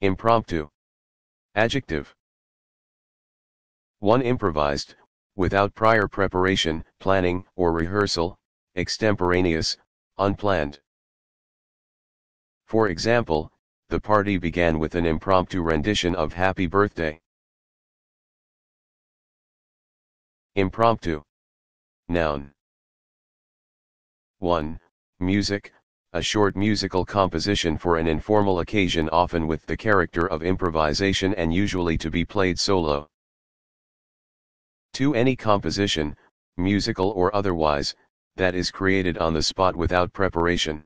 Impromptu. Adjective. 1. Improvised, without prior preparation, planning, or rehearsal, extemporaneous, unplanned. For example, the party began with an impromptu rendition of Happy Birthday. Impromptu. Noun. 1. Music, a short musical composition for an informal occasion, often with the character of improvisation and usually to be played solo. 2. Any composition, musical or otherwise, that is created on the spot without preparation.